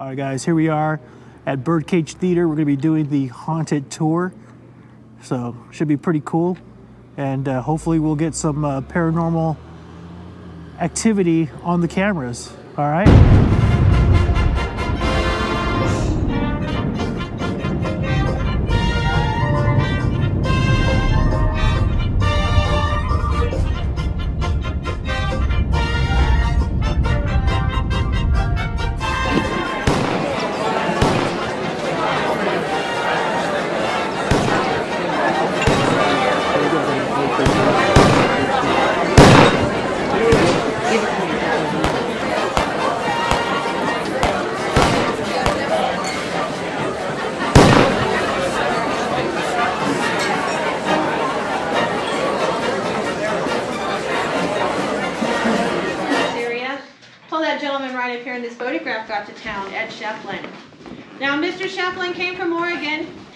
All right, guys, here we are at Bird Cage Theatre. We're going to be doing the haunted tour, so should be pretty cool. And hopefully we'll get some paranormal activity on the cameras, all right?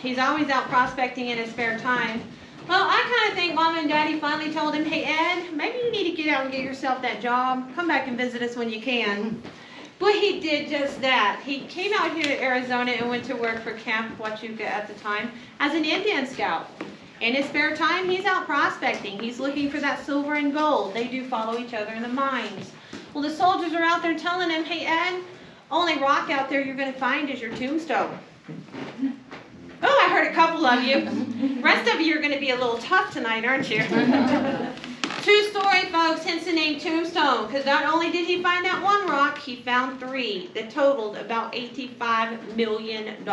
He's always out prospecting in his spare time. Well, I kind of think Mom and Daddy finally told him, hey, Ed, maybe you need to get out and get yourself that job. Come back and visit us when you can. But he did just that. He came out here to Arizona and went to work for Camp Huachuca at the time as an Indian scout. In his spare time, he's out prospecting. He's looking for that silver and gold. They do follow each other in the mines. Well, the soldiers are out there telling him, hey, Ed, only rock out there you're going to find is your tombstone. Oh, I heard a couple of you. Rest of you are going to be a little tough tonight, aren't you? True story, folks, hence the name Tombstone, because not only did he find that one rock, he found three that totaled about $85 million.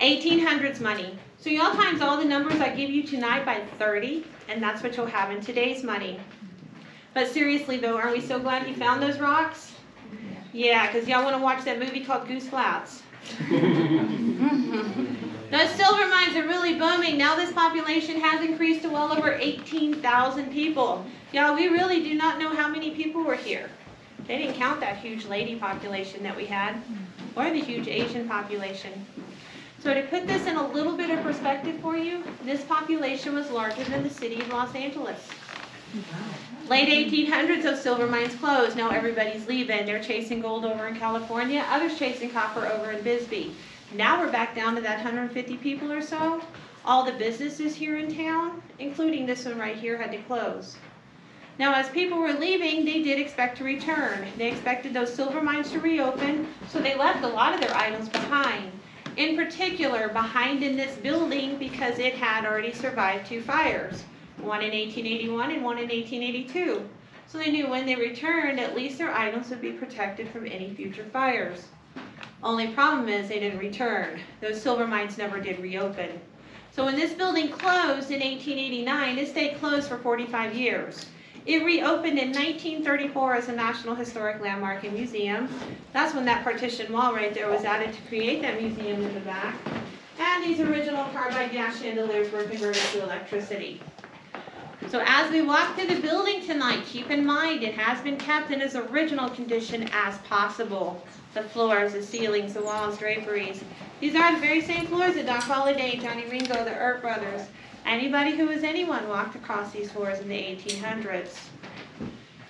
1800s money. So y'all times all the numbers I give you tonight by 30, and that's what you'll have in today's money. But seriously, though, aren't we so glad he found those rocks? Yeah, because y'all want to watch that movie called Goose Flats. Those silver mines are really booming. Now this population has increased to well over 18,000 people. Y'all, we really do not know how many people were here. They didn't count that huge lady population that we had, or the huge Asian population. So to put this in a little bit of perspective for you, this population was larger than the city of Los Angeles. Late 1800s, those silver mines closed. Now everybody's leaving. They're chasing gold over in California. Others chasing copper over in Bisbee. Now we're back down to that 150 people or so. All the businesses here in town, including this one right here, had to close. Now as people were leaving, they did expect to return. They expected those silver mines to reopen, so they left a lot of their items behind. In particular, behind in this building because it had already survived two fires. One in 1881 and one in 1882. So they knew when they returned, at least their items would be protected from any future fires. Only problem is they didn't return. Those silver mines never did reopen. So when this building closed in 1889, it stayed closed for 45 years. It reopened in 1934 as a National Historic Landmark and Museum. That's when that partition wall right there was added to create that museum in the back. And these original carbide gas chandeliers were converted to electricity. So as we walk through the building tonight, keep in mind it has been kept in its original condition as possible. The floors, the ceilings, the walls, draperies. These are the very same floors that Doc Holliday, Johnny Ringo, the Earp brothers, anybody who was anyone walked across these floors in the 1800s.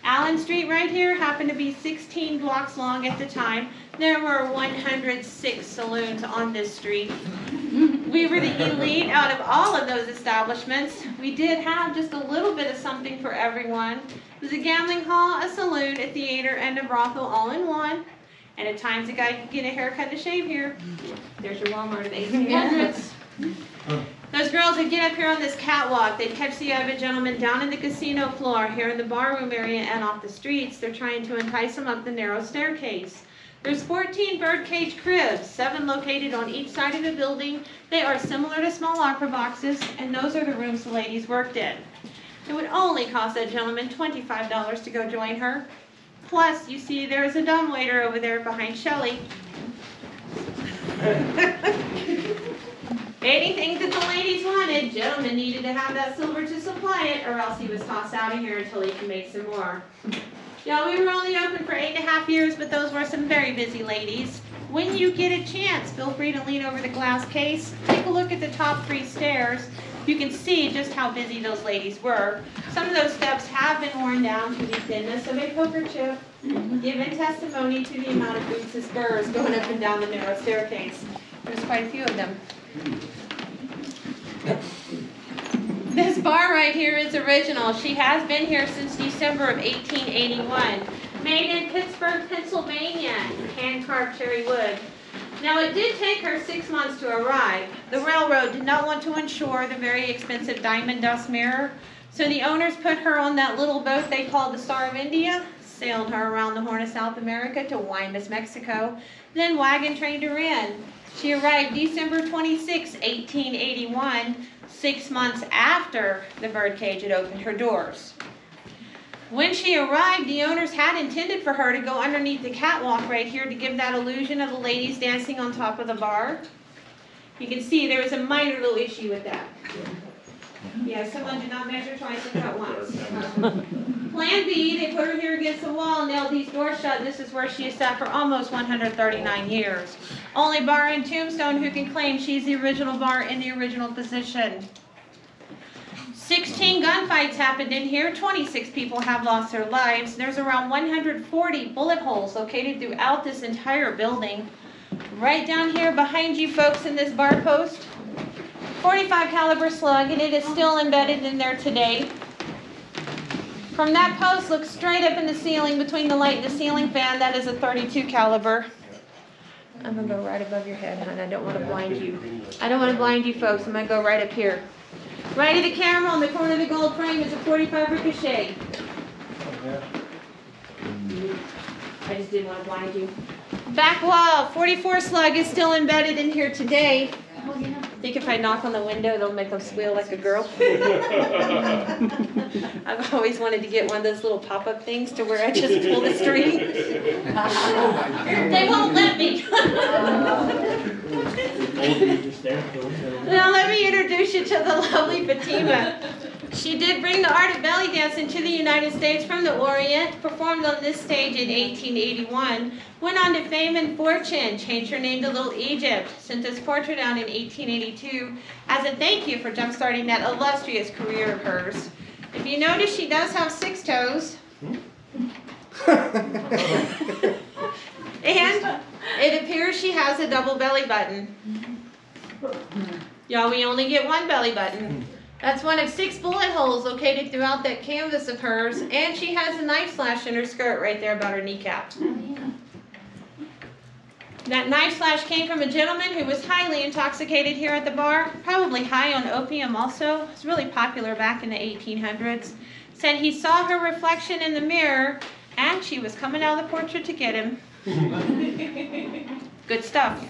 Allen Street right here happened to be 16 blocks long at the time. There were 106 saloons on this street. We were the elite out of all of those establishments. We did have just a little bit of something for everyone. It was a gambling hall, a saloon, a theater, and a brothel all in one. And at times a guy could get a haircut and a shave here. There's your Walmart of 1800s. Those girls would get up here on this catwalk. They'd catch the eye of a gentleman down in the casino floor, here in the barroom area, and off the streets. They're trying to entice them up the narrow staircase. There's 14 birdcage cribs, 7 located on each side of the building. They are similar to small opera boxes, and those are the rooms the ladies worked in. It would only cost that gentleman $25 to go join her. Plus, you see there's a dumbwaiter over there behind Shelley. Anything that the ladies wanted, gentlemen needed to have that silver to supply it, or else he was tossed out of here until he could make some more. Y'all, we were only open for 8.5 years, but those were some very busy ladies. When you get a chance, feel free to lean over the glass case, take a look at the top 3 stairs. you can see just how busy those ladies were. Some of those steps have been worn down to the thinness of a poker chip, giving testimony to the amount of boots and spurs going up and down the narrow staircase. There's quite a few of them. This bar right here is original. She has been here since December of 1881. Made in Pittsburgh, Pennsylvania, hand-carved cherry wood. Now, it did take her 6 months to arrive. The railroad did not want to insure the very expensive diamond dust mirror, so the owners put her on that little boat they called the Star of India, sailed her around the Horn of South America to Guaymas, Mexico, then wagon trained her in. She arrived December 26, 1881, 6 months after the Birdcage had opened her doors. When she arrived, the owners had intended for her to go underneath the catwalk right here to give that illusion of the ladies dancing on top of the bar. You can see there was a minor little issue with that. Yeah, someone did not measure twice and cut once. Plan B, they put her here against the wall, nailed these doors shut. This is where she has sat for almost 139 years. Only bar in Tombstone who can claim she's the original bar in the original position. 16 gunfights happened in here. 26 people have lost their lives. There's around 140 bullet holes located throughout this entire building. Right down here behind you folks in this bar post, 45 caliber slug, and it is still embedded in there today. From that post, look straight up in the ceiling between the light and the ceiling fan. That is a 32 caliber. I'm gonna go right above your head, hon. I don't want to blind you. I don't want to blind you folks. I'm gonna go right up here. Right of the camera on the corner of the gold frame is a 45 ricochet. I just didn't want to blind you. Back wall, 44 slug is still embedded in here today. I think if I knock on the window, they'll make them squeal like a girl. I've always wanted to get one of those little pop-up things to where I just pull the string. They won't let me. Now let me introduce you to the lovely Fatima. She did bring the art of belly dancing to the United States from the Orient, performed on this stage in 1881, went on to fame and fortune, changed her name to Little Egypt, sent this portrait out in 1882 as a thank you for jump-starting that illustrious career of hers. If you notice, she does have 6 toes. And it appears she has a double belly button. Y'all, we only get one belly button. That's one of 6 bullet holes located throughout that canvas of hers, and she has a knife slash in her skirt right there about her kneecap. That knife slash came from a gentleman who was highly intoxicated here at the bar, probably high on opium also. It was really popular back in the 1800s. Said he saw her reflection in the mirror, and she was coming out of the portrait to get him. Good stuff.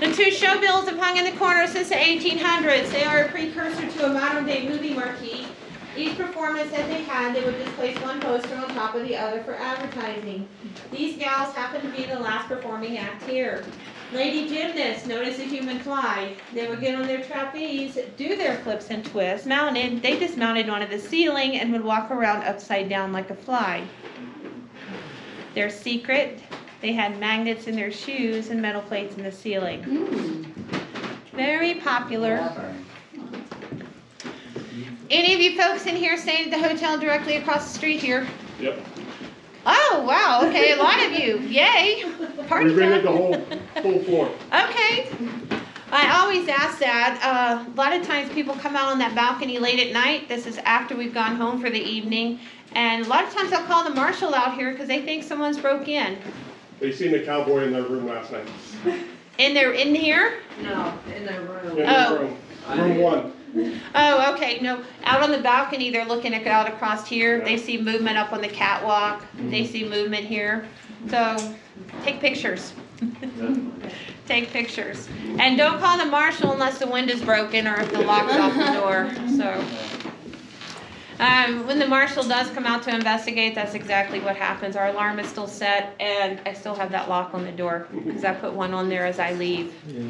The 2 show bills have hung in the corner since the 1800s. They are a precursor to a modern-day movie marquee. Each performance that they had, they would just place one poster on top of the other for advertising. These gals happen to be the last performing act here. Lady gymnasts, notice a human fly. They would get on their trapeze, do their flips and twists. Mounted, they just mounted onto the ceiling and would walk around upside down like a fly. Their secret? They had magnets in their shoes and metal plates in the ceiling. Very popular. Any of you folks in here staying at the hotel directly across the street here? Yep. Oh, wow. Okay, a lot of you. Yay. Party time. We rented the whole floor. Okay. I always ask that. A lot of times people come out on that balcony late at night. This is after we've gone home for the evening. And a lot of times I'll call the marshal out here because they think someone's broke in. They seen a cowboy in their room last night. And they're in here? No, in their room. In their room. Room 1. Oh, okay. No, out on the balcony, they're looking out across here. Yeah. They see movement up on the catwalk. They see movement here. So take pictures. Take pictures. And don't call the marshal unless the window's broken or if the lock's off the door. So when the marshal does come out to investigate, that's exactly what happens. Our alarm is still set, and I still have that lock on the door because I put one on there as I leave. Yeah.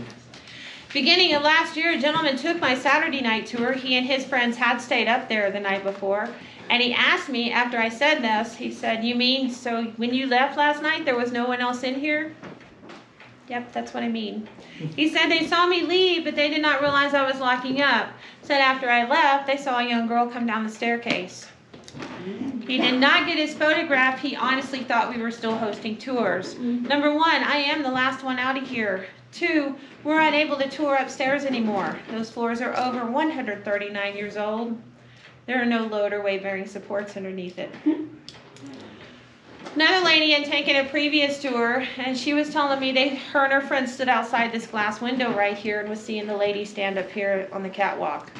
Beginning of last year, a gentleman took my Saturday night tour. He and his friends had stayed up there the night before, and he asked me after I said this, he said, "You mean so when you left last night, there was no one else in here?" Yep, that's what I mean. He said they saw me leave, but they did not realize I was locking up. Said after I left, they saw a young girl come down the staircase. He did not get his photograph. He honestly thought we were still hosting tours. Number 1, I am the last one out of here. 2, we're unable to tour upstairs anymore. Those floors are over 139 years old. There are no load or weight-bearing supports underneath it. Another lady had taken a previous tour, and she was telling me her and her friend stood outside this glass window right here and was seeing the lady stand up here on the catwalk.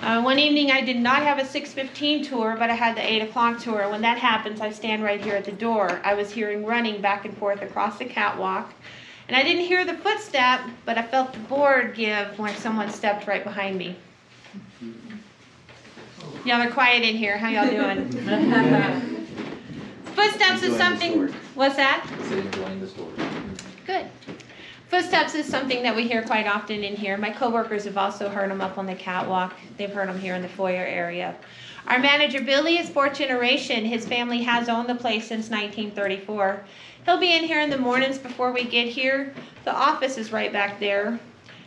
One evening I did not have a 6:15 tour, but I had the 8 o'clock tour. When that happens, I stand right here at the door. I was hearing running back and forth across the catwalk, and I didn't hear the footstep, but I felt the board give when someone stepped right behind me. Y'all are quiet in here. How y'all doing? Footsteps is something, what's that? Good. Footsteps is something that we hear quite often in here. My coworkers have also heard them up on the catwalk. They've heard them here in the foyer area. Our manager, Billy, is 4th generation. His family has owned the place since 1934. He'll be in here in the mornings before we get here. The office is right back there.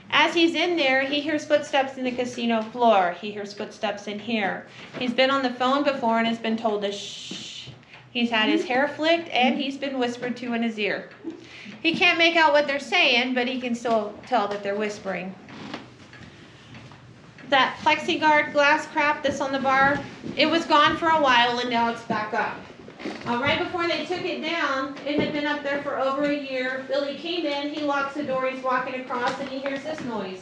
As he's in there, he hears footsteps in the casino floor. He hears footsteps in here. He's been on the phone before and has been told to shh. He's had his hair flicked, and he's been whispered to in his ear. He can't make out what they're saying, but he can still tell that they're whispering. That plexiglass glass crap that's on the bar, it was gone for a while, and now it's back up. Right before they took it down, it had been up there for over a year. Billy came in, he locks the door, he's walking across, and he hears this noise.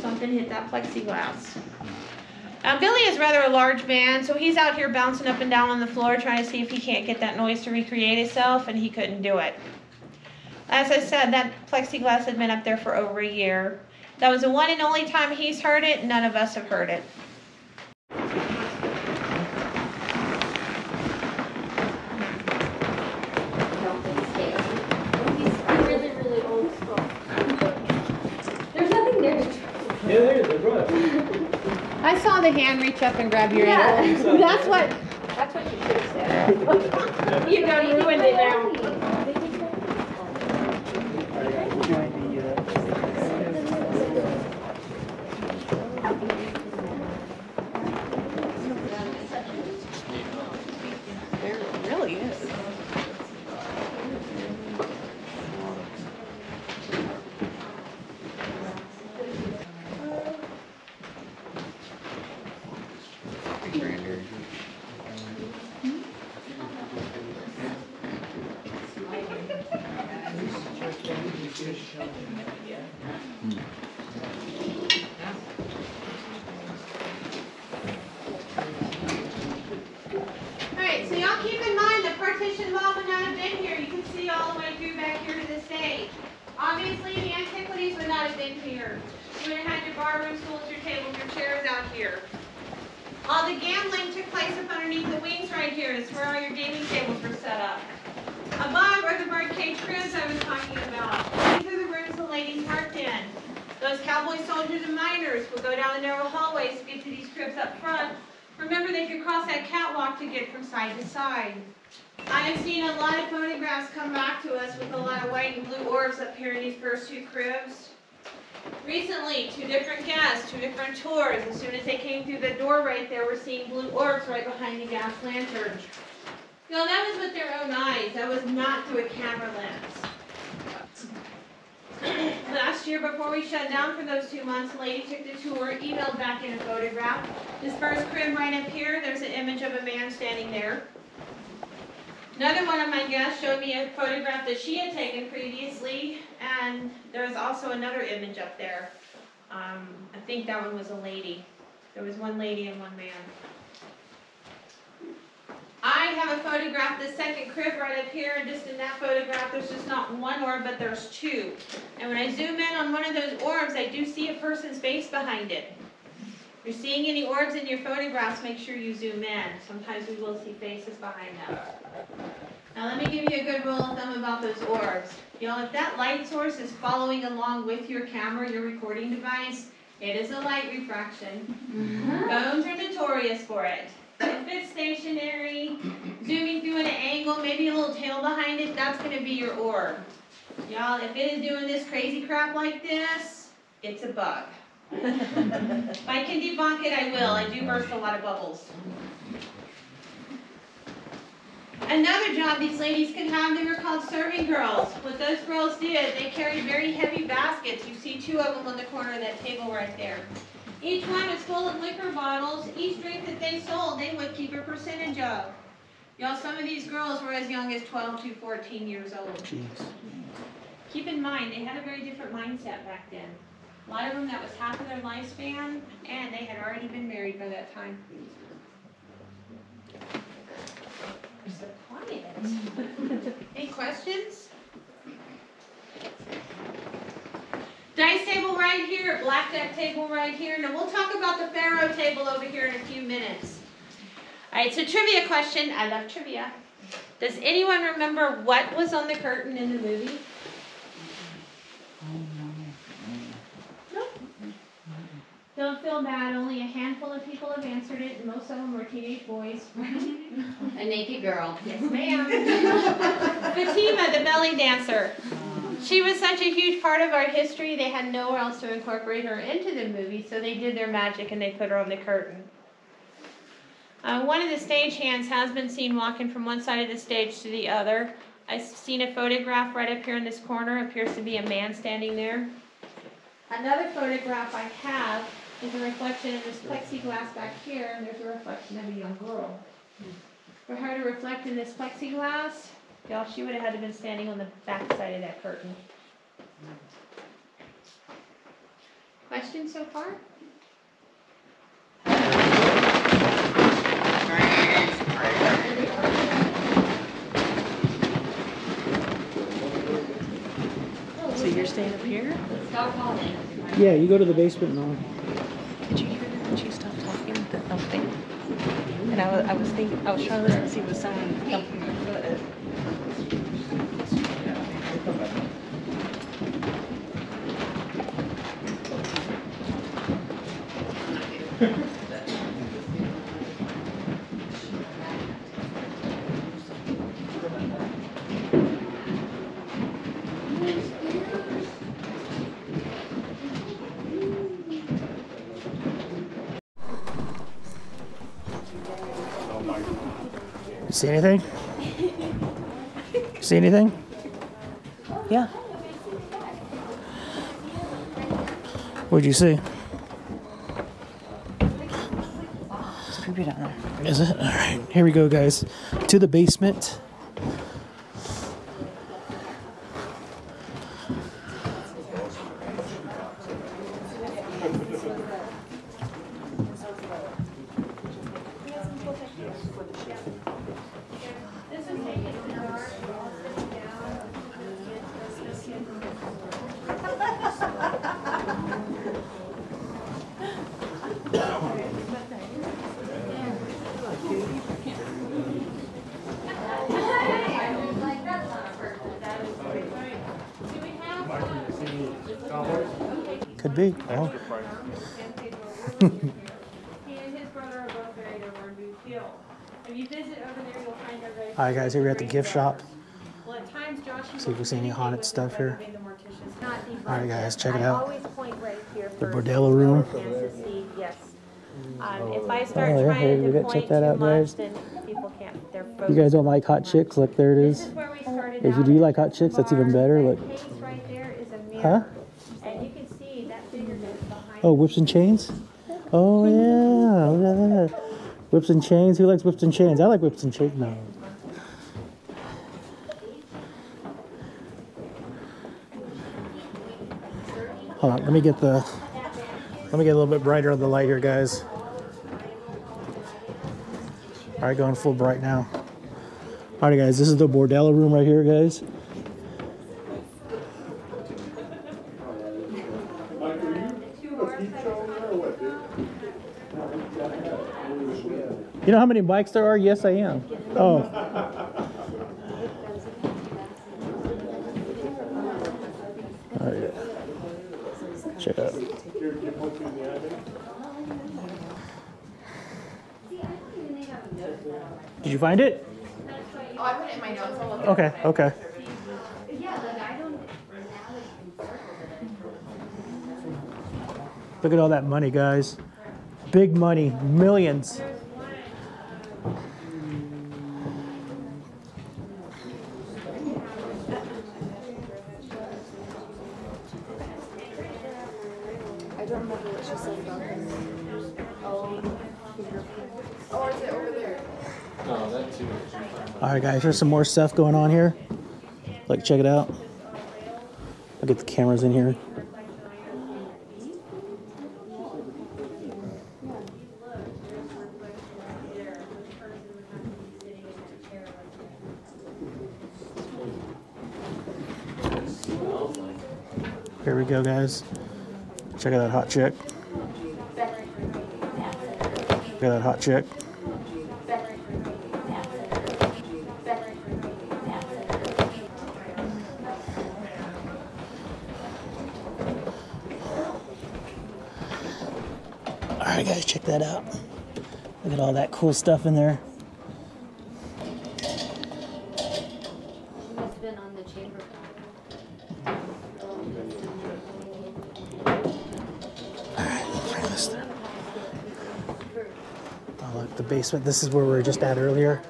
Something hit that plexiglass. Billy is rather a large man, so he's out here bouncing up and down on the floor trying to see if he can't get that noise to recreate itself, and he couldn't do it. As I said, that plexiglass had been up there for over a year. That was the one and only time he's heard it. None of us have heard it. There's nothing there to try. Yeah, there is. I brought it. I saw the hand reach up and grab your ear. That's what you should have said. You know, you ruined it now. There really is. No, that was with their own eyes. That was not through a camera lens. Last year, before we shut down for those 2 months, a lady took the tour, emailed back in a photograph. This first crib right up here, there's an image of a man standing there. Another one of my guests showed me a photograph that she had taken previously, and there's also another image up there. I think that one was a lady. There was one lady and one man. I have a photograph, the second crib right up here, and just in that photograph there's just not one orb, but there's 2. And when I zoom in on one of those orbs, I do see a person's face behind it. If you're seeing any orbs in your photographs, make sure you zoom in. Sometimes we will see faces behind them. Now let me give you a good rule of thumb about those orbs. Y'all, if that light source is following along with your camera, your recording device, it is a light refraction. Bones are notorious for it. If it's stationary, zooming through at an angle, maybe a little tail behind it, that's going to be your orb. Y'all, if it is doing this crazy crap like this, it's a bug. If I can debunk it, I will. I do burst a lot of bubbles. Another job these ladies can have, they were called serving girls. What those girls did, they carried very heavy baskets. You see two of them on the corner of that table right there. Each one was full of liquor bottles. Each drink that they sold, they would keep a percentage of. Y'all, some of these girls were as young as 12 to 14 years old. Jeez. Keep in mind, they had a very different mindset back then. A lot of them, that was half of their lifespan, and they had already been married by that time. We're so quiet. Any questions? Dice table right here, blackjack table right here. Now we'll talk about the pharaoh table over here in a few minutes. All right, so trivia question. I love trivia. Does anyone remember what was on the curtain in the movie? No? Don't feel bad. Only a handful of people have answered it, and most of them were teenage boys. A naked girl. Yes, ma'am. Fatima, the belly dancer. She was such a huge part of our history, they had nowhere else to incorporate her into the movie, so they did their magic and they put her on the curtain. One of the stagehands has been seen walking from one side of the stage to the other. I've seen a photograph right up here in this corner. It appears to be a man standing there. Another photograph I have is a reflection of this plexiglass back here, and there's a reflection of a young girl. For her to reflect in this plexiglass, y'all, she would have had to have been standing on the back side of that curtain. Questions so far? So you're staying up here? Yeah, you go to the basement and all. Did you hear that when she stopped talking? The thumping? And I was trying to listen to see what sound thumping her foot. See anything? See anything? Yeah. What'd you see? It's creepy down there. Is it? All right. Here we go, guys. To the basement. Alright guys, here we're at the gift shop. See if we see any haunted stuff here. Alright guys, check it out. The bordello room. If I start trying to point too much, then people can't. They're focused. You guys don't like hot chicks? Look, there it is. If you do like hot chicks, that's even better. Look. Huh? Oh, whips and chains? Oh yeah, look at that. Whips and chains? Who likes whips and chains? I like whips and chains. No. Hold on, let me get a little bit brighter on the light here, guys. All right, going full bright now. All right, guys, this is the bordello room right here, guys. You know how many bikes there are? Yes, I am. Oh. Oh yeah. Check it out. Did you find it? Oh, I put it in my notes. Okay, okay. Look at all that money, guys. Big money, millions. All right, guys, there's some more stuff going on here. Like, check it out. I'll get the cameras in here. Here we go, guys. Check out that hot chick. Look at that hot chick. All right, guys, check that out. Look at all that cool stuff in there. All right, bring this through. Oh, look, the basement. This is where we were just at earlier.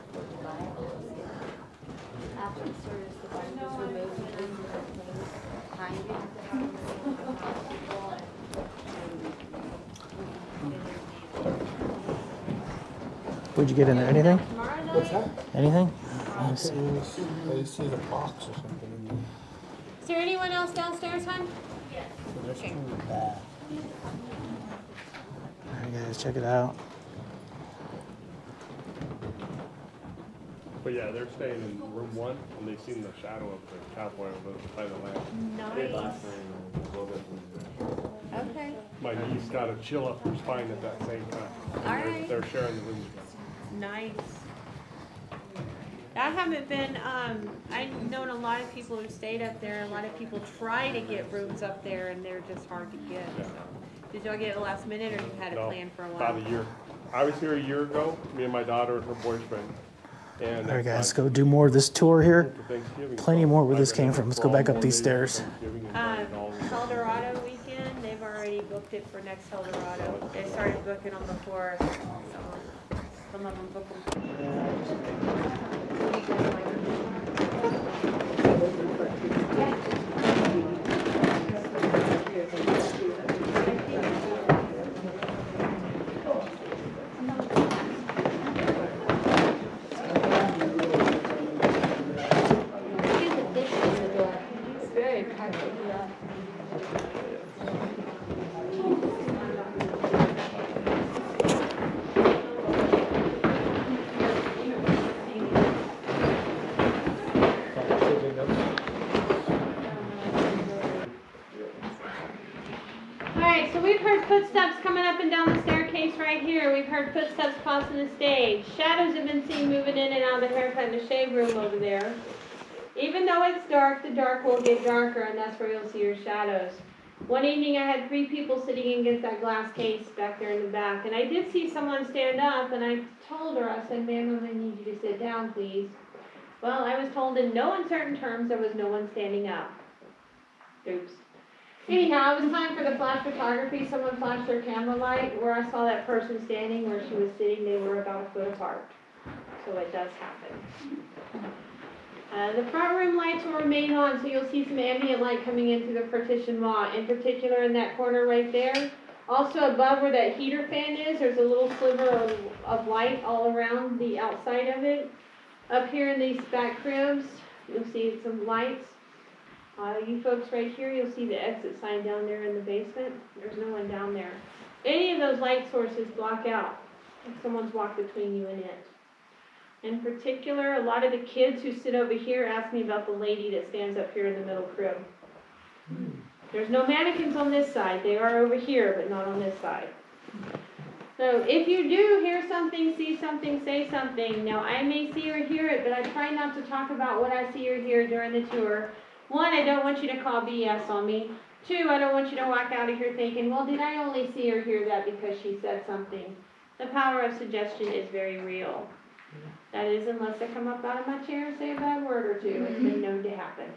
What'd you get in there? Anything? What's that? Anything? I see the box or something in there. Is there anyone else downstairs, hon? Yes. Okay. All right, guys, check it out. But yeah, they're staying in room one, and they've seen the shadow of the cowboy by the lamp. Nice. Okay. My niece got a chill up her spine at that same time. All right. They're sharing the room. Nice. I haven't been, I've known a lot of people who stayed up there, and a lot of people try to get rooms up there, and they're just hard to get. Yeah. So. Did y'all get it last minute, or you had a plan for a while? About a year. I was here a year ago, me and my daughter and her boyfriend. And all right, guys, go do more of this tour here. Plenty more where this came from. Let's go back up these stairs. Helldorado weekend, they've already booked it for next Helldorado. They started booking them before. Some of them booked them. Footsteps crossing the stage. Shadows have been seen moving in and out of the haircut and the shave room over there. Even though it's dark, the dark will get darker, and that's where you'll see your shadows. One evening I had 3 people sitting against that glass case back there in the back, and I did see someone stand up, and I told her, I said, "Ma'am, I'm going to need you to sit down, please." Well, I was told in no uncertain terms there was no one standing up. Oops. Anyhow, it was time for the flash photography. Someone flashed their camera light. Where I saw that person standing, where she was sitting, they were about a foot apart. So it does happen. The front room lights will remain on, so you'll see some ambient light coming in through the partition wall. In particular, in that corner right there. Also above where that heater fan is, there's a little sliver of light all around the outside of it. Up here in these back cribs, you'll see some lights. You folks right here, you'll see the exit sign down there in the basement. There's no one down there. Any of those light sources block out if someone's walked between you and it. In particular, a lot of the kids who sit over here ask me about the lady that stands up here in the middle crib. There's no mannequins on this side. They are over here, but not on this side. So if you do hear something, see something, say something. Now, I may see or hear it, but I try not to talk about what I see or hear during the tour. 1, I don't want you to call BS on me. 2, I don't want you to walk out of here thinking, well, did I only see or hear that because she said something? The power of suggestion is very real. That is, unless I come up out of my chair and say a bad word or two. It's been known to happen.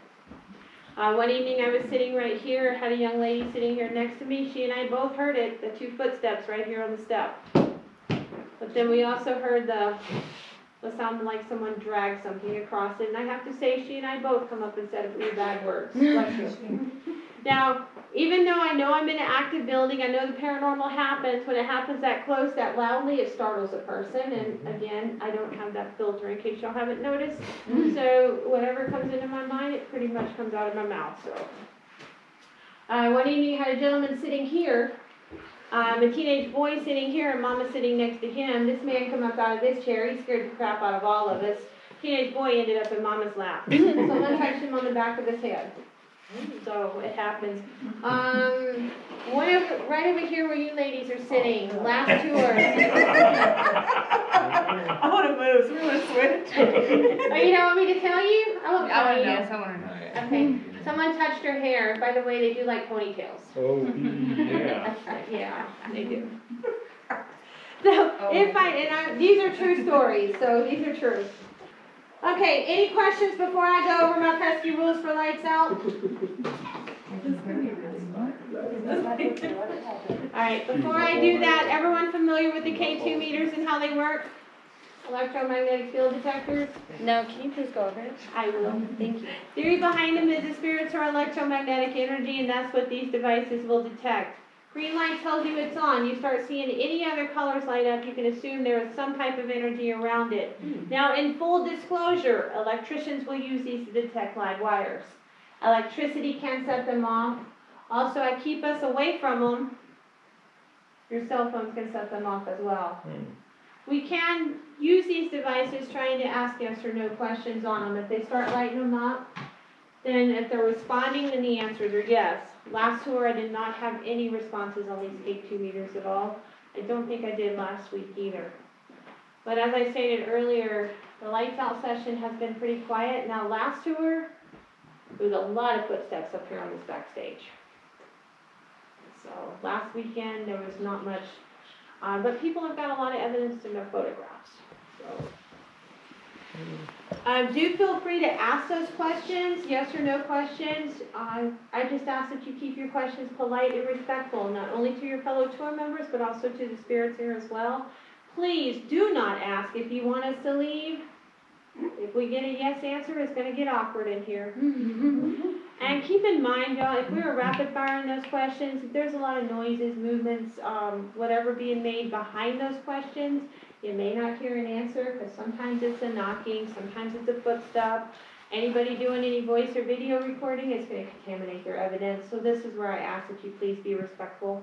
One evening I was sitting right here, had a young lady sitting here next to me. She and I both heard it, the two footsteps right here on the step. But then we also heard the sound like someone dragged something across it. And I have to say, she and I both come up and said a few bad words. Now, even though I know I'm in an active building, I know the paranormal happens. When it happens that close, that loudly, it startles a person. And again, I don't have that filter in case y'all haven't noticed. So whatever comes into my mind, it pretty much comes out of my mouth. So one evening, I had a gentleman sitting here, a teenage boy sitting here, and Mama sitting next to him. This man come up out of his chair. He scared the crap out of all of us. Teenage boy ended up in Mama's lap. Someone touched him on the back of his head. So it happens. Right over here where you ladies are sitting, last tour. I want to move. We want to switch. Oh, you don't want me to tell you? I will tell you. Yes, I want to know. Okay. Someone touched her hair. By the way, they do like ponytails. Oh, yeah. Yeah, they do. So these are true stories. So these are true. Okay, any questions before I go over my pesky rules for lights out? Alright, before I do that, everyone familiar with the K2 meters and how they work? Electromagnetic field detectors? No, can you please go over it? I will, thank you. Theory behind them is the spirits or electromagnetic energy, and that's what these devices will detect. Green light tells you it's on. You start seeing any other colors light up, you can assume there is some type of energy around it. Now, in full disclosure, electricians will use these to detect live wires. Electricity can set them off. Also, I keep us away from them. Your cell phones can set them off as well. We can use these devices trying to ask yes or no questions on them. If they start lighting them up, then if they're responding, then the answers are yes. Last tour, I did not have any responses on these K2 meters at all. I don't think I did last week either. But as I stated earlier, the lights out session has been pretty quiet. Now, last tour, there was a lot of footsteps up here on this backstage. So last weekend, there was not much. But people have got a lot of evidence in their photographs. So. Do feel free to ask those questions, yes or no questions. I just ask that you keep your questions polite and respectful, not only to your fellow tour members, but also to the spirits here as well. Please do not ask if you want us to leave. If we get a yes answer, it's going to get awkward in here. And keep in mind, y'all, if we were rapid-firing those questions, if there's a lot of noises, movements, whatever being made behind those questions, you may not hear an answer because sometimes it's a knocking, sometimes it's a footstep. Anybody doing any voice or video recording is going to contaminate your evidence. So this is where I ask that you please be respectful.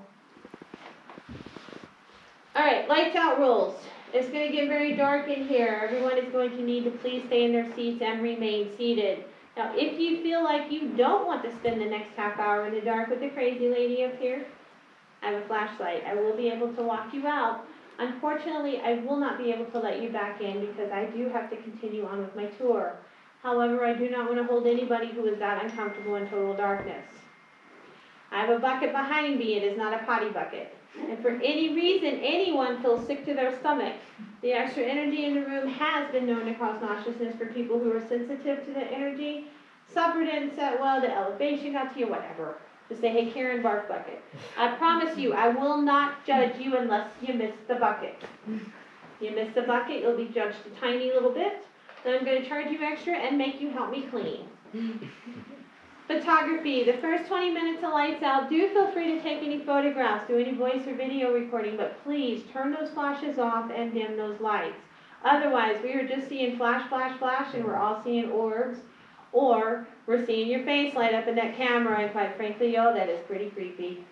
All right, lights out rules. It's going to get very dark in here. Everyone is going to need to please stay in their seats and remain seated. Now, if you feel like you don't want to spend the next half hour in the dark with the crazy lady up here, I have a flashlight. I will be able to walk you out. Unfortunately, I will not be able to let you back in because I do have to continue on with my tour. However, I do not want to hold anybody who is that uncomfortable in total darkness. I have a bucket behind me. It is not a potty bucket. If for any reason anyone feels sick to their stomach, the extra energy in the room has been known to cause nauseousness for people who are sensitive to the energy. Supper didn't set well, the elevation got to you, whatever. Just say, hey, Karen, barf bucket. I promise you, I will not judge you unless you miss the bucket. You miss the bucket, you'll be judged a tiny little bit. Then I'm going to charge you extra and make you help me clean. Photography. The first 20 minutes of lights out, do feel free to take any photographs, do any voice or video recording, but please turn those flashes off and dim those lights. Otherwise, we are just seeing flash, flash, flash, and we're all seeing orbs. Or we're seeing your face light up in that camera, and quite frankly, y'all, that is pretty creepy.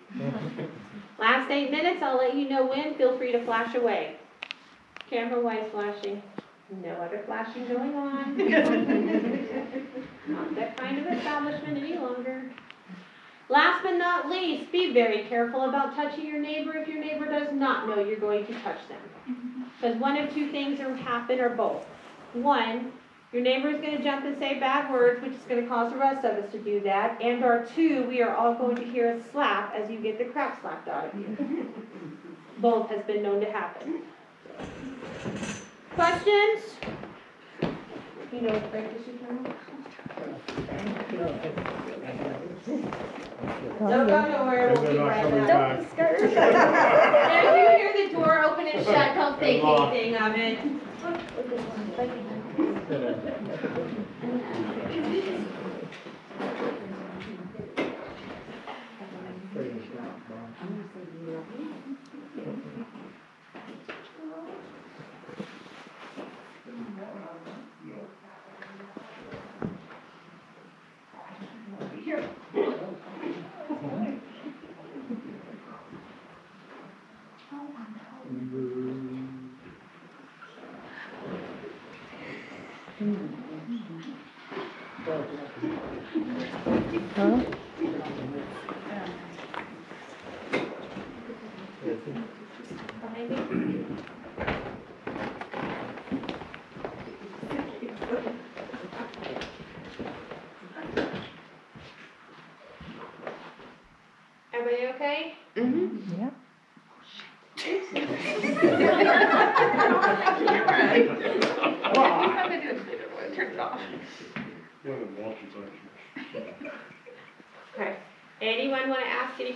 Last 8 minutes, I'll let you know when. Feel free to flash away. Camera-wise flashing. No other flashing going on. Not that kind of establishment any longer. Last but not least, be very careful about touching your neighbor if your neighbor does not know you're going to touch them. Because one of two things will happen, or both. One, your neighbor is going to jump and say bad words, which is going to cause the rest of us to do that. And or two, we are all going to hear a slap as you get the crap slapped out of you. Both has been known to happen. Questions? You know what practice is now? Don't go nowhere, we'll be right back. Don't be scared. If you hear the door open and shut, don't think anything of it.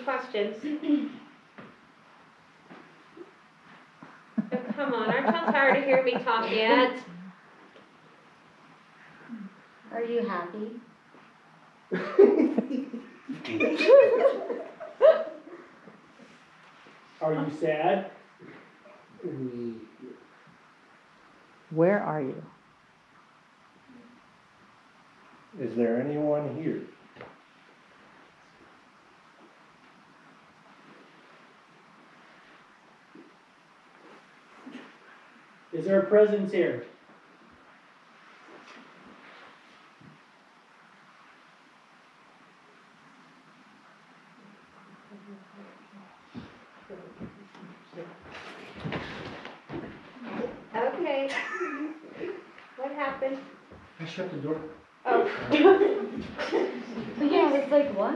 Questions? Oh, come on, aren't y'all tired of hearing me talk yet? Are you happy? Are you sad? Where are you? Is there anyone here? Is there a presence here? Okay. What happened? I shut the door. Oh. Yeah, I was like, what?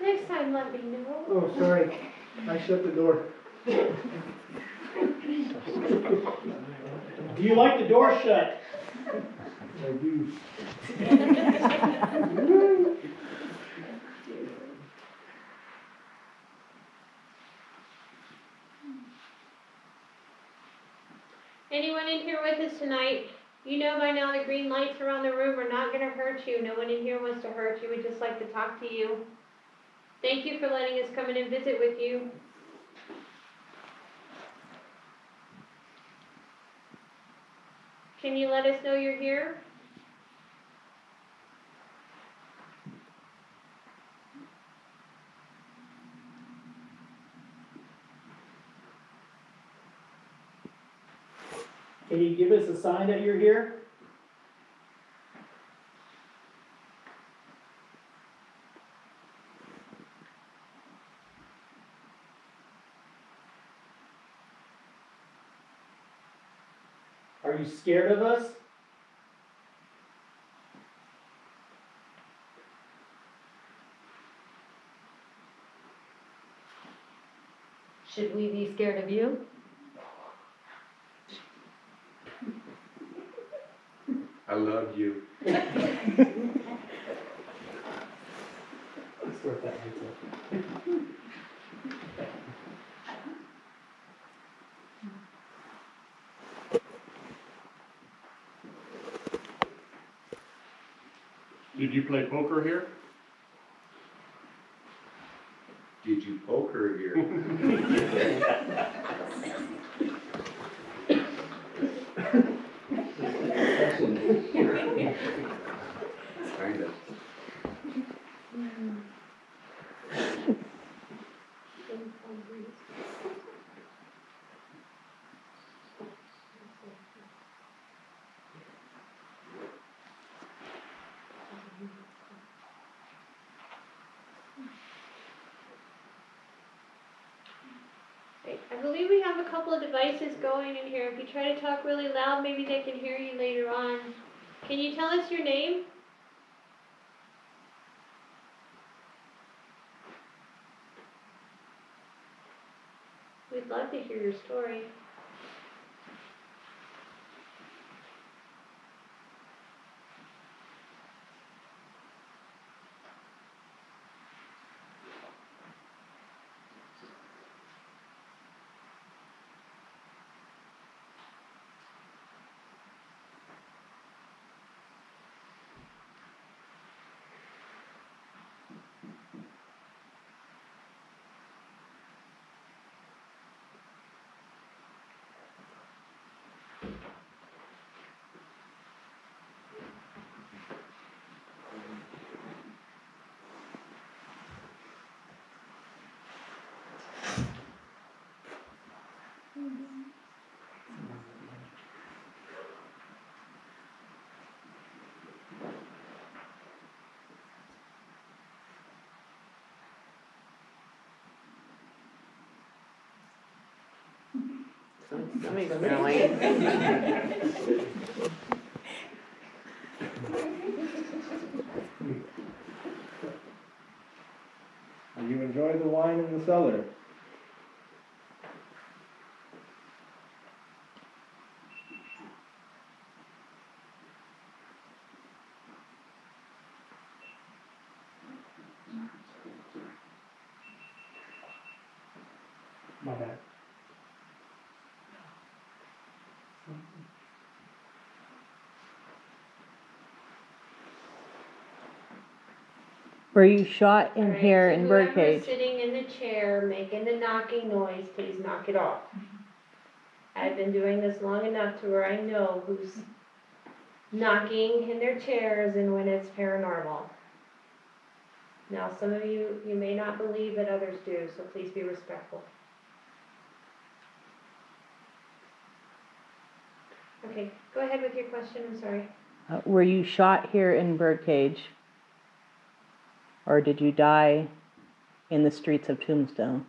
Next time, let me know. Oh, sorry. I shut the door. Do you like the door shut? I do. Anyone in here with us tonight? You know by now the green lights around the room are not going to hurt you. No one in here wants to hurt you. We'd just like to talk to you. Thank you for letting us come in and visit with you. Can you let us know you're here? Can you give us a sign that you're here? Are you scared of us? Should we be scared of you? I love you. Let's work that out. Did you play poker here? Did you poker here? Kind of. I believe we have a couple of devices going in here. If you try to talk really loud, maybe they can hear you later on. Can you tell us your name? We'd love to hear your story. Somebody's going. Do you enjoy the wine in the cellar? My bad. Were you shot in here in Bird Cage? Sitting in the chair making the knocking noise, please knock it off. I've been doing this long enough to where I know who's knocking in their chairs and when it's paranormal. Now, some of you may not believe that others do, so please be respectful. Okay, go ahead with your question, I'm sorry. Were you shot here in Bird Cage? Or did you die in the streets of Tombstone?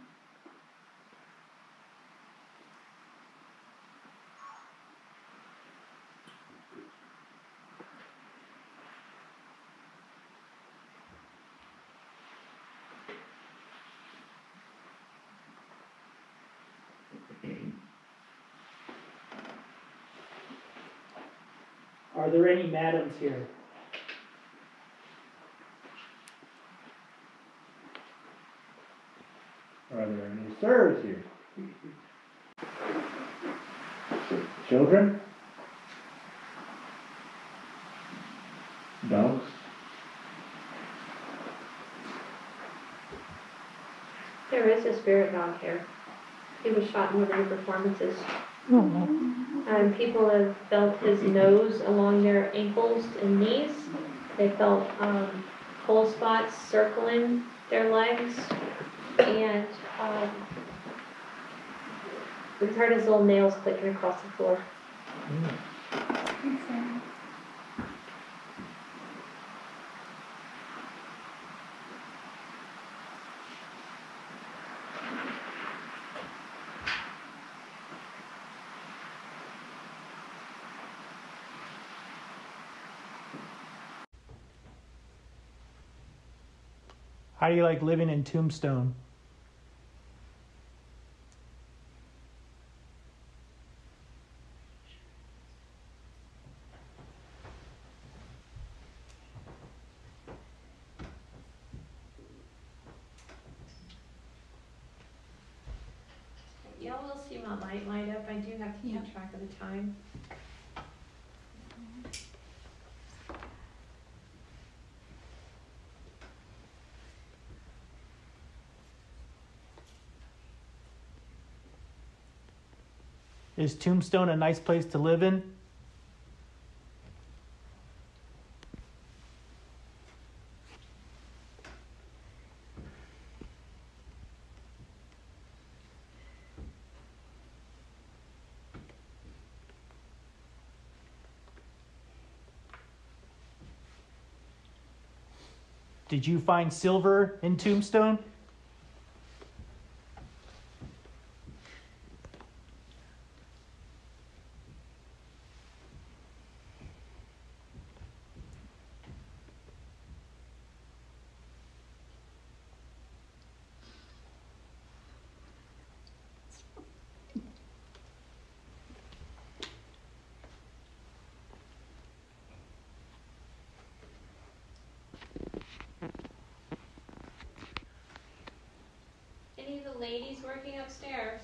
Are there any madams here? Are there any sirs here? Children? Dogs? There is a spirit dog here. He was shot in one of the performances. Mm-hmm. People have felt his nose along their ankles and knees. They felt cold spots circling their legs. And we've heard his little nails clicking across the floor. Mm. How do you like living in Tombstone? Y'all will see my light light up. I do have to keep track of the time. Is Tombstone a nice place to live in? Did you find silver in Tombstone? Ladies working upstairs.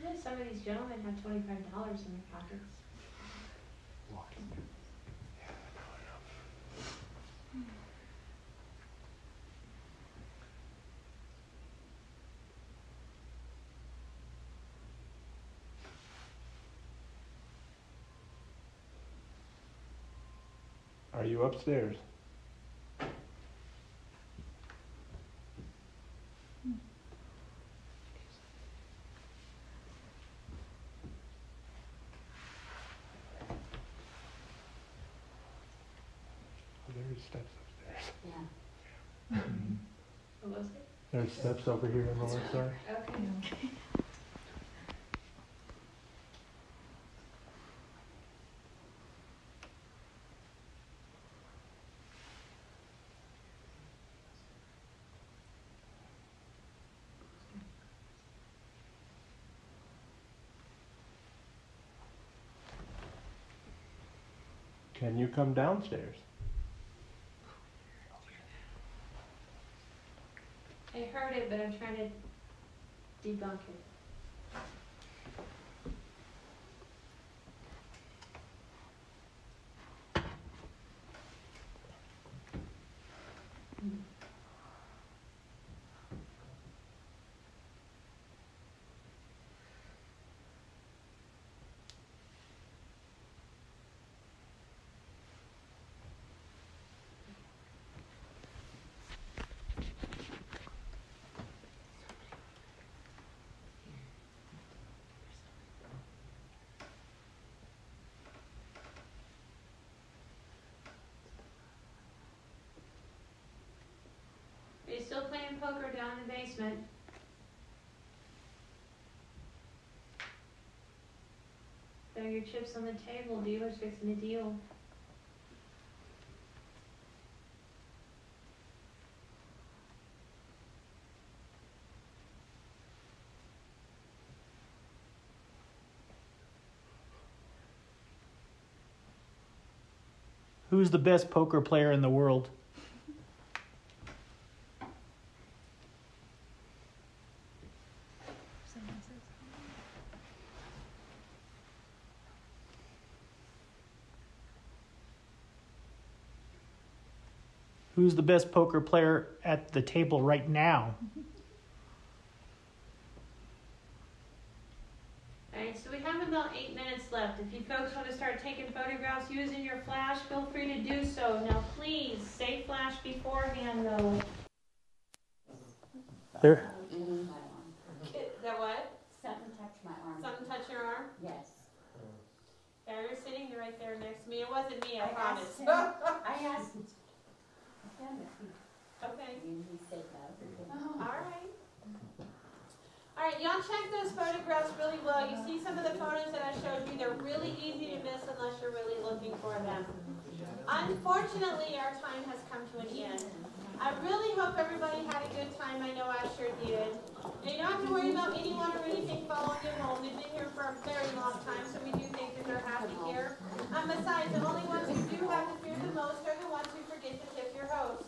Why do some of these gentlemen have $25 in their pockets? What? Yeah, I know. Are you upstairs? There's steps over here on the left side. Okay. Can you come downstairs? I heard it, but I'm trying to debunk it. Still playing poker down in the basement. Throw your chips on the table, dealer's fixing a deal. Who's the best poker player in the world? Who's the best poker player at the table right now? All right, so we have about 8 minutes left. If you folks want to start taking photographs using your flash, feel free to do so. Now, please, say flash beforehand, though. There. Mm-hmm. That what? Something touched my arm. Something touched your arm? Yes. Yeah, you're sitting right there next to me. It wasn't me, I promise. I asked. Okay. Alright. Alright, y'all check those photographs really well. You see some of the photos that I showed you. They're really easy to miss unless you're really looking for them. Unfortunately, our time has come to an end. I really hope everybody had a good time. I know I sure did. Now, you don't have to worry about anyone or anything following you home. They've been here for a very long time, so we do think that they're happy here. Besides, the only ones who do have to fear the most are the ones who forget to tip your host.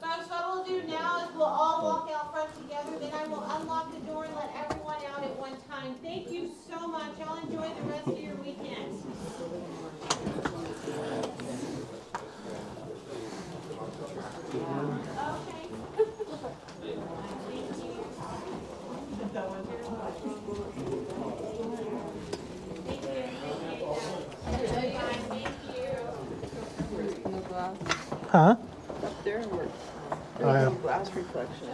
Folks, what we'll do now is we'll all walk out front together, then I will unlock the door and let everyone out at one time. Thank you so much. Y'all enjoy the rest of your weekend. Okay. Huh? Up there works. There's no glass reflection.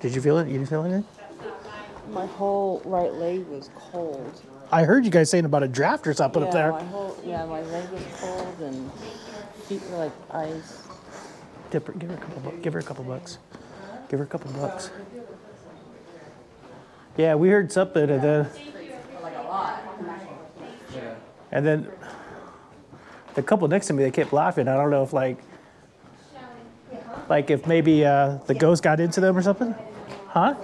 Did you feel it? You didn't feel anything? My whole right leg was cold. I heard you guys saying about a draft or something up there. My leg was cold and feet were like ice. Give her a couple bucks. Give her a couple bucks. Yeah, we heard something and then. Like a lot. And then the couple next to me, they kept laughing. I don't know if if maybe the ghost got into them or something. Huh?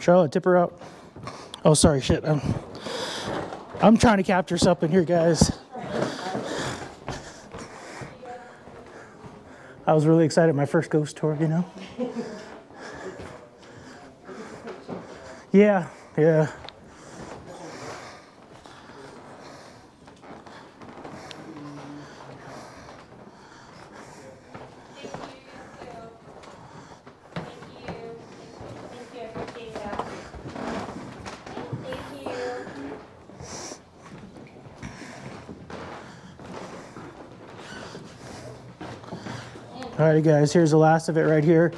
Charlotte, tip her out. Oh, sorry, shit. I'm trying to capture something here, guys. I was really excited, my first ghost tour, you know? Yeah, yeah. All right, guys, here's the last of it right here.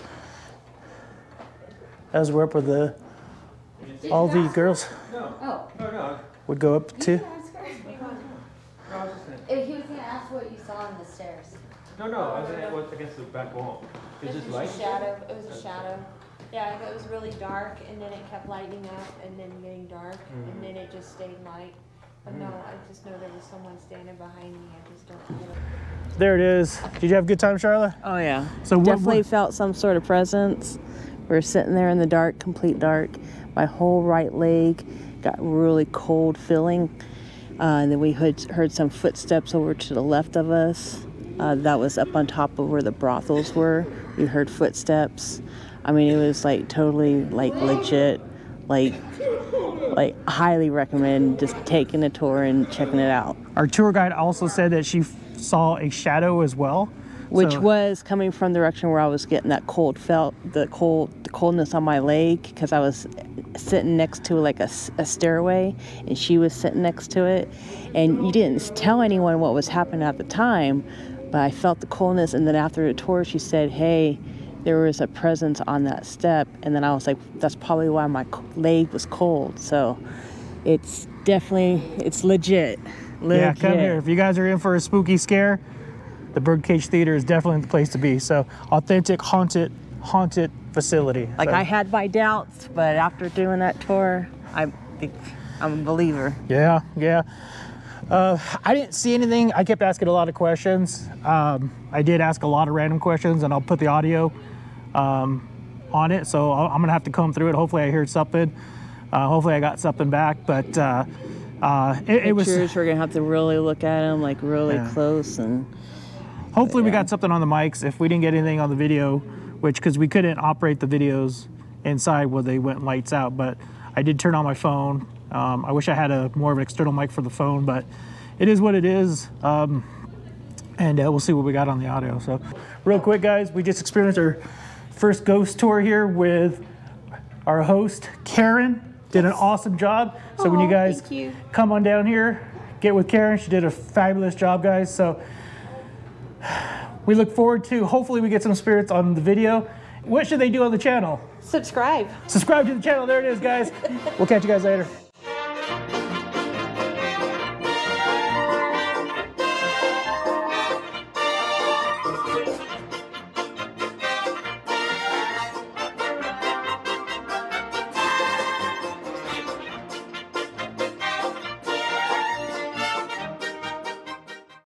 As we're up with the, all the girls. No. Oh. Would go up to. He was going to ask what you saw on the stairs. No, I was saying what's against the back wall. Is this light? It was a shadow. Yeah, it was really dark, and then it kept lighting up, and then getting dark, and then it just stayed light. But no, I just know there was someone standing behind me. I just don't get it. There it is. Did you have a good time, Charlotte? Oh, yeah. So definitely felt some sort of presence. We were sitting there in the dark, complete dark. My whole right leg got really cold feeling. And then we heard some footsteps over to the left of us. That was up on top of where the brothels were. We heard footsteps. I mean, it was like totally, like legit, like highly recommend just taking a tour and checking it out. Our tour guide also said that she saw a shadow as well, which was coming from the direction where I was getting that cold felt, the coldness on my leg, because I was sitting next to like a stairway, and she was sitting next to it, and you didn't tell anyone what was happening at the time, but I felt the coldness. And then after the tour, she said, hey, there was a presence on that step. And then I was like, that's probably why my leg was cold. So it's definitely, it's legit. Yeah, come here. If you guys are in for a spooky scare, the Bird Cage Theater is definitely the place to be. So authentic, haunted facility. Like, I had my doubts, but after doing that tour, I think I'm a believer. Yeah, yeah. I didn't see anything. I kept asking a lot of questions. I did ask a lot of random questions, and I'll put the audio on it, so I'm gonna have to comb through it. Hopefully I heard something, hopefully I got something back, but it was, we're gonna have to really look at them like really close, and hopefully we got something on the mics if we didn't get anything on the video, which, because we couldn't operate the videos inside where they went lights out, but I did turn on my phone. I wish I had more of an external mic for the phone, but it is what it is. And we'll see what we got on the audio. So real quick, guys, we just experienced our first ghost tour here with our host, Karen. Did an awesome job. So when you guys come on down here, get with Karen. She did a fabulous job, guys. So we look forward to, hopefully we get some spirits on the video. What should they do on the channel? Subscribe to the channel. There it is, guys. We'll catch you guys later.